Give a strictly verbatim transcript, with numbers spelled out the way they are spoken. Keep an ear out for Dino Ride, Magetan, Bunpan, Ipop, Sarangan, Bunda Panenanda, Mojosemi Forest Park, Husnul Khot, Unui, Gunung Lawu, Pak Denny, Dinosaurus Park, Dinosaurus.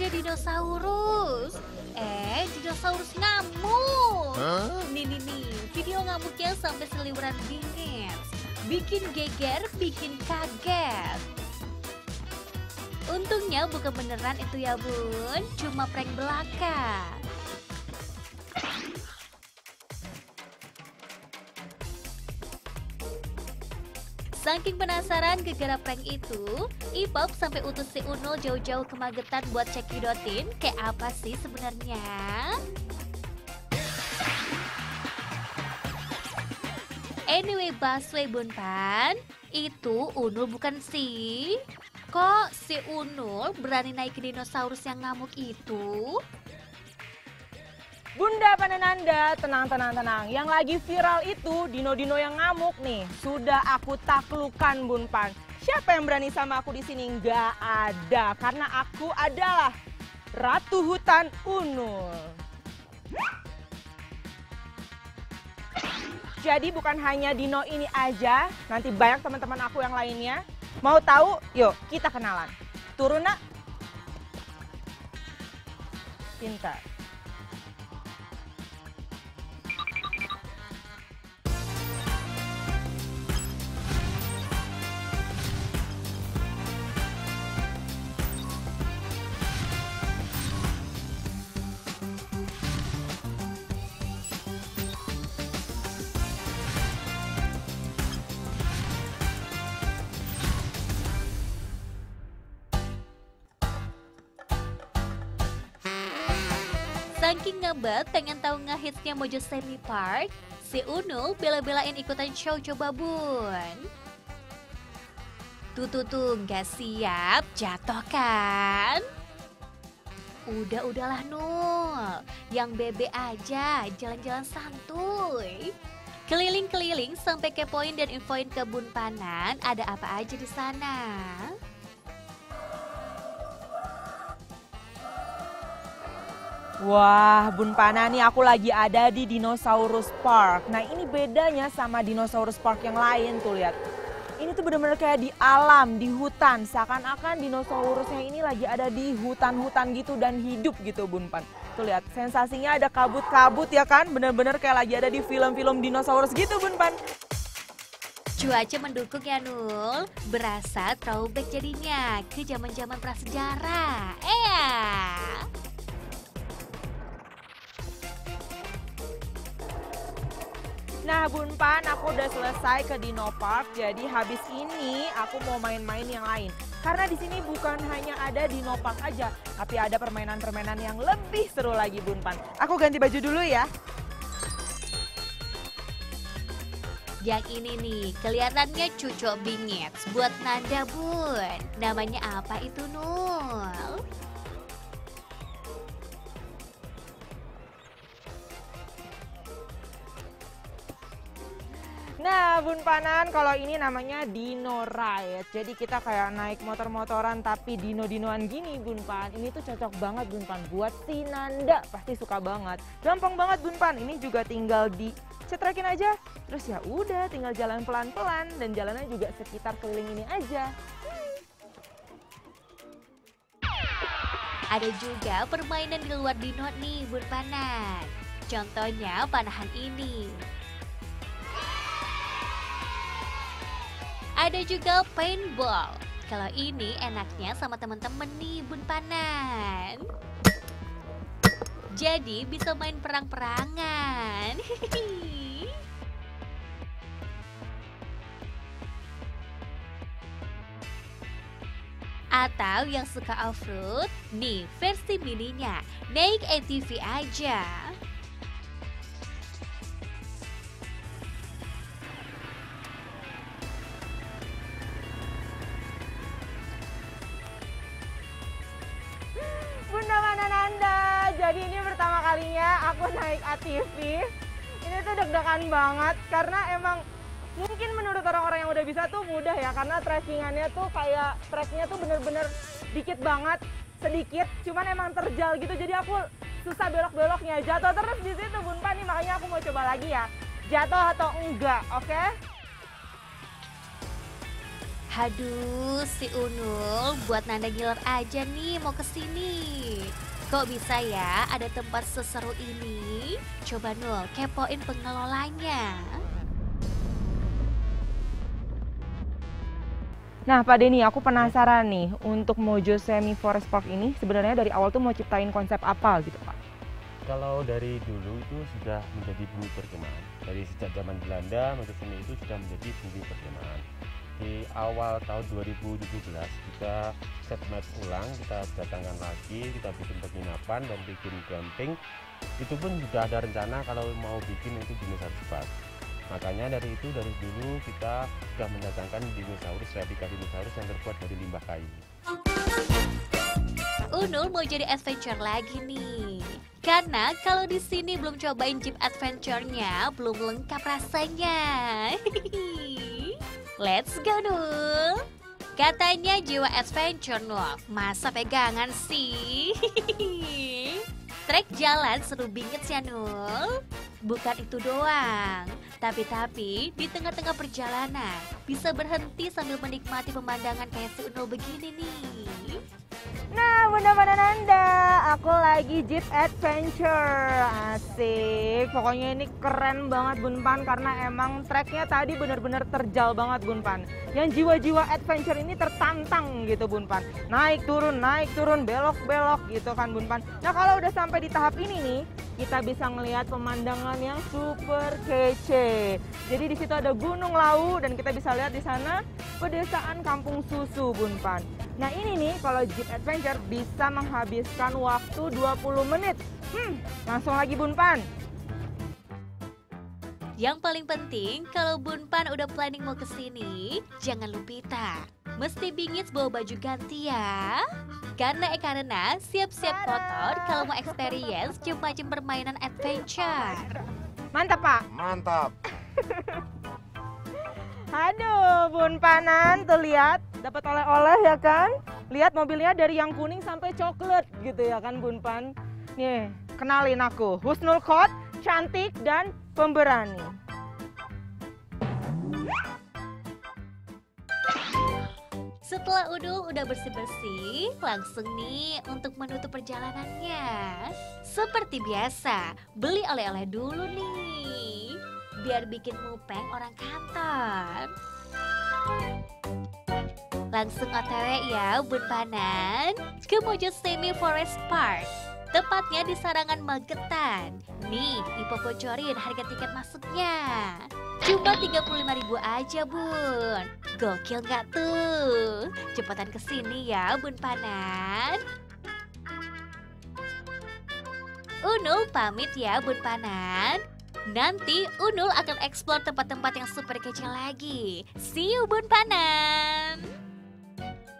ada dinosaurus. Eh, dinosaurus ngamuk. Huh? Nih, nih, nih. Video ngamuknya sampai seliweran bingits. Bikin geger, bikin kaget. Untungnya bukan beneran itu ya, Bun. Cuma prank belaka. Saking penasaran gegara prank itu, Ipop sampai utus si Unul jauh-jauh ke Magetan buat cekidotin kayak apa sih sebenarnya. Anyway, Baswe Bunpan, itu Unul bukan sih? Kok si Unul berani naik ke dinosaurus yang ngamuk itu? Bunda Panenanda, tenang, tenang, tenang. Yang lagi viral itu dino-dino yang ngamuk nih. Sudah aku taklukan, Bunpan. Siapa yang berani sama aku di sini? Nggak ada, karena aku adalah Ratu Hutan Unul. Jadi bukan hanya dino ini aja, nanti banyak teman-teman aku yang lainnya. Mau tahu? Yuk, kita kenalan. Turun, nak. Pintar. Saking ngebet pengen tahu ngehitsnya Mojosemi Park, si Unul bela-belain ikutan show coba Bun. Tuh tuh tuh nggak siap jatuh kan? Udah udahlah Nul, yang bebe aja jalan-jalan santuy. Keliling-keliling sampai kepoin dan infoin ke Bunpanan ada apa aja di sana. Wah, Bunpana nih aku lagi ada di Dinosaurus Park. Nah ini bedanya sama Dinosaurus Park yang lain tuh lihat. Ini tuh bener-bener kayak di alam, di hutan. Seakan-akan dinosaurusnya ini lagi ada di hutan-hutan gitu dan hidup gitu Bunpan. Tuh lihat, sensasinya ada kabut-kabut ya kan. Bener-bener kayak lagi ada di film-film dinosaurus gitu Bunpan. Cuaca mendukung ya Nul. Berasa throwback jadinya ke zaman-zaman prasejarah. Eyaaa. Nah Bunpan, aku udah selesai ke Dino Park, jadi habis ini aku mau main-main yang lain. Karena di sini bukan hanya ada Dino Park aja, tapi ada permainan-permainan yang lebih seru lagi Bunpan. Aku ganti baju dulu ya. Yang ini nih, kelihatannya cucok bingit buat Nanda Bun. Namanya apa itu Nul? Nah Bunpanan, kalau ini namanya Dino Ride. Jadi kita kayak naik motor-motoran tapi dino-dinoan gini Bunpan. Ini tuh cocok banget Bunpan buat si Nanda, pasti suka banget. Gampang banget Bunpan, ini juga tinggal dicetrekin aja. Terus ya udah tinggal jalan pelan-pelan dan jalannya juga sekitar keliling ini aja. Ada juga permainan di luar dino nih Bunpanan. Contohnya panahan ini. Ada juga paintball. Kalau ini enaknya sama temen-temen nih Bunpanan. Jadi bisa main perang-perangan. Atau yang suka off-road, nih versi mininya. Naik A T V aja. Jadi ini pertama kalinya aku naik A T V, ini tuh deg-degan banget karena emang mungkin menurut orang-orang yang udah bisa tuh mudah ya. Karena trekkingannya tuh kayak treknya tuh bener-bener dikit banget, sedikit, cuman emang terjal gitu. Jadi aku susah belok-beloknya, jatuh terus di situ Bunpan nih, makanya aku mau coba lagi ya. Jatuh atau enggak, oke? Okay? Haduh, si Unul buat nanda ngiler aja nih mau kesini. Kok bisa ya ada tempat seseru ini? Coba Nul, kepoin pengelolanya. Nah Pak Denny, aku penasaran nih untuk Mojosemi Forest Park ini sebenarnya dari awal tuh mau ciptain konsep apa gitu Pak? Kalau dari dulu itu sudah menjadi bumi perkemahan. Dari sejak zaman Belanda, Mojosemi itu sudah menjadi bumi perkemahan. Di awal tahun dua ribu tujuh belas kita set map ulang, kita datangkan lagi, kita bikin penginapan dan bikin camping. Itu pun sudah ada rencana kalau mau bikin itu Dinosaurus Park. Makanya dari itu dari dulu kita sudah mendatangkan dinosaurus, replika dinosaurus yang terbuat dari limbah kayu. Unul mau jadi adventure lagi nih. Karena kalau di sini belum cobain jeep adventure-nya, belum lengkap rasanya. Let's go, Nul. Katanya jiwa adventure, Nul. Masa pegangan sih? Trek jalan seru banget ya, Nul. Bukan itu doang. Tapi-tapi, di tengah-tengah perjalanan, bisa berhenti sambil menikmati pemandangan kayak si Unul begini nih. Nah, Bunda Panenanda, aku lagi jeep adventure. Asik. Pokoknya ini keren banget Bunpan karena emang treknya tadi benar-benar terjal banget Bunpan. Yang jiwa-jiwa adventure ini tertantang gitu Bunpan. Naik turun, naik turun, belok-belok gitu kan Bunpan. Nah, kalau udah sampai di tahap ini nih, kita bisa ngelihat pemandangan yang super kece. Jadi di situ ada Gunung Lawu dan kita bisa lihat di sana pedesaan Kampung Susu Bunpan. Nah ini nih kalau jeep adventure bisa menghabiskan waktu dua puluh menit. Hmm, langsung lagi Bunpan. Yang paling penting kalau Bunpan udah planning mau kesini, jangan lupa mesti bingits bawa baju ganti ya. Karena Ekarena siap-siap kotor kalau mau experience macam-macam permainan adventure. Mantap Pak? Mantap. Aduh Bunpanan tuh lihat, dapat oleh-oleh ya kan? Lihat mobilnya dari yang kuning sampai coklat gitu ya kan Bunpan? Nih kenalin aku, Husnul Khot, cantik dan pemberani. Setelah Unul udah bersih-bersih, langsung nih untuk menutup perjalanannya. Seperti biasa, beli oleh-oleh dulu nih, biar bikin mupeng orang kantor. Langsung O T W ya Bunpanan ke Mojosemi Forest Park, tepatnya di Sarangan Magetan. Nih, Ipop bocorin harga tiket masuknya. Cuma tiga puluh lima ribu aja Bun. Gokil nggak tuh? Cepetan kesini ya Bunpanan. Unul pamit ya Bunpanan. Nanti Unul akan eksplor tempat-tempat yang super kece lagi. See you Bunpanan.